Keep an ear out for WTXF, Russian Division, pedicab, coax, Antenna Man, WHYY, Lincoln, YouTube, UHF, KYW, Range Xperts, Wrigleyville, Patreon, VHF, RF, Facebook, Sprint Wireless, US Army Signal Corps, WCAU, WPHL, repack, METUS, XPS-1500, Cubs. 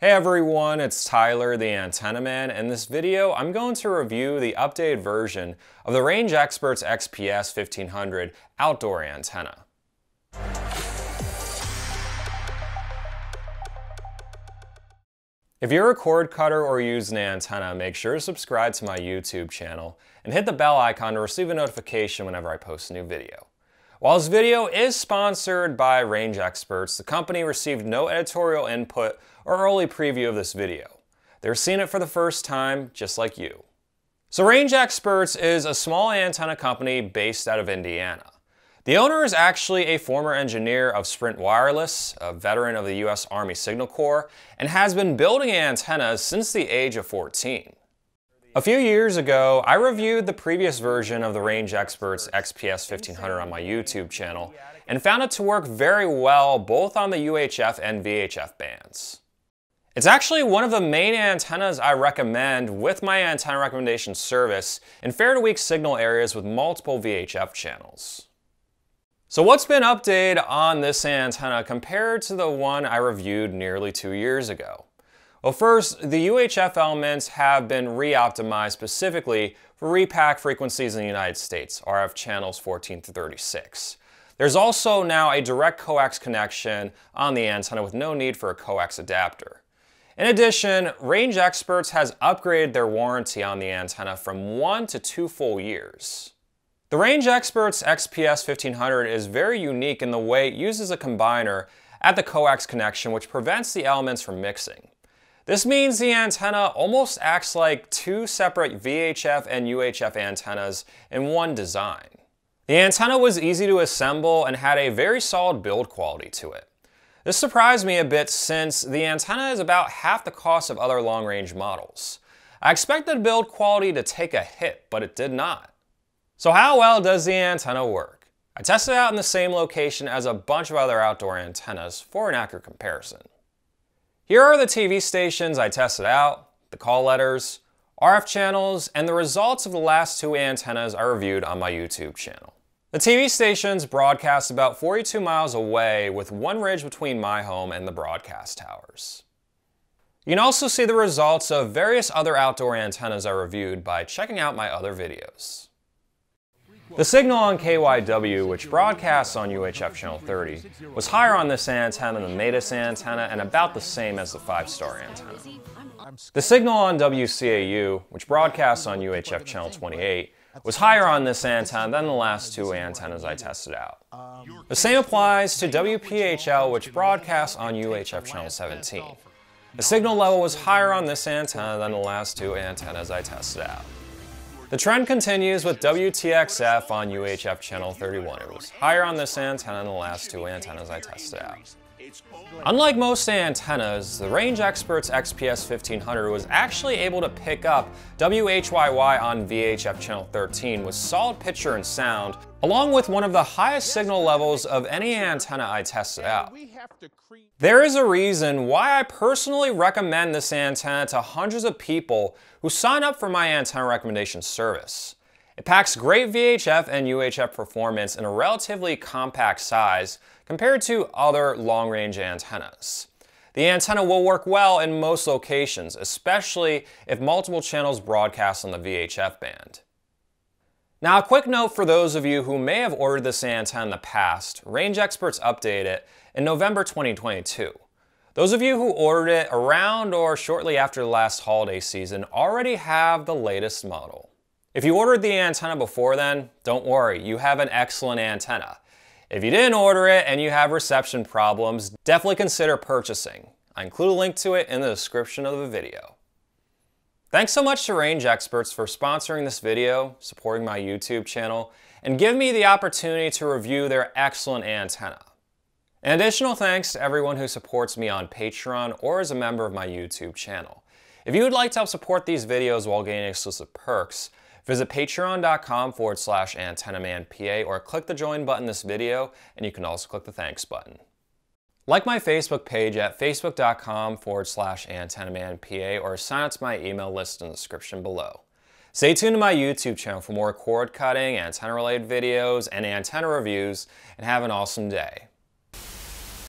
Hey everyone, it's Tyler, the Antenna Man. In this video, I'm going to review the updated version of the Range Xperts XPS-1500 outdoor antenna. If you're a cord cutter or use an antenna, make sure to subscribe to my YouTube channel and hit the bell icon to receive a notification whenever I post a new video. While this video is sponsored by Range Xperts, the company received no editorial input or early preview of this video. They're seeing it for the first time, just like you. So Range Xperts is a small antenna company based out of Indiana. The owner is actually a former engineer of Sprint Wireless, a veteran of the US Army Signal Corps, and has been building antennas since the age of 14. A few years ago, I reviewed the previous version of the Range Xperts XPS-1500 on my YouTube channel and found it to work very well both on the UHF and VHF bands. It's actually one of the main antennas I recommend with my antenna recommendation service in fair to weak signal areas with multiple VHF channels. So what's been updated on this antenna compared to the one I reviewed nearly 2 years ago? Well, first, the UHF elements have been re-optimized specifically for repack frequencies in the United States, RF channels 14 to 36. There's also now a direct coax connection on the antenna with no need for a coax adapter. In addition, Range Xperts has upgraded their warranty on the antenna from 1 to 2 full years. The Range Xperts XPS-1500 is very unique in the way it uses a combiner at the coax connection, which prevents the elements from mixing. This means the antenna almost acts like 2 separate VHF and UHF antennas in one design. The antenna was easy to assemble and had a very solid build quality to it. This surprised me a bit since the antenna is about half the cost of other long-range models. I expected build quality to take a hit, but it did not. So how well does the antenna work? I tested it out in the same location as a bunch of other outdoor antennas for an accurate comparison. Here are the TV stations I tested out, the call letters, RF channels, and the results of the last 2 antennas I reviewed on my YouTube channel. The TV stations broadcast about 42 miles away with one ridge between my home and the broadcast towers. You can also see the results of various other outdoor antennas I reviewed by checking out my other videos. The signal on KYW, which broadcasts on UHF channel 30, was higher on this antenna than the METUS antenna and about the same as the 5-star antenna. The signal on WCAU, which broadcasts on UHF channel 28, was higher on this antenna than the last 2 antennas I tested out. The same applies to WPHL, which broadcasts on UHF channel 17. The signal level was higher on this antenna than the last 2 antennas I tested out. The trend continues with WTXF on UHF channel 31. It was higher on this antenna than the last 2 antennas I tested out. Unlike most antennas, the Range Xperts XPS-1500 was actually able to pick up WHYY on VHF channel 13 with solid picture and sound, along with one of the highest signal levels of any antenna I tested out. There is a reason why I personally recommend this antenna to hundreds of people who sign up for my antenna recommendation service. It packs great VHF and UHF performance in a relatively compact size compared to other long-range antennas. The antenna will work well in most locations, especially if multiple channels broadcast on the VHF band. Now, a quick note for those of you who may have ordered this antenna in the past, Range Xperts updated it in November 2022. Those of you who ordered it around or shortly after the last holiday season already have the latest model. If you ordered the antenna before then, don't worry, you have an excellent antenna. If you didn't order it and you have reception problems, definitely consider purchasing. I include a link to it in the description of the video. Thanks so much to Range Xperts for sponsoring this video, supporting my YouTube channel, and giving me the opportunity to review their excellent antenna. And additional thanks to everyone who supports me on Patreon or is a member of my YouTube channel. If you would like to help support these videos while gaining exclusive perks, visit patreon.com/AntennaManPA or click the join button in this video, and you can also click the thanks button. Like my Facebook page at facebook.com/AntennaManPA or sign up to my email list in the description below. Stay tuned to my YouTube channel for more cord cutting, antenna related videos, and antenna reviews, and have an awesome day.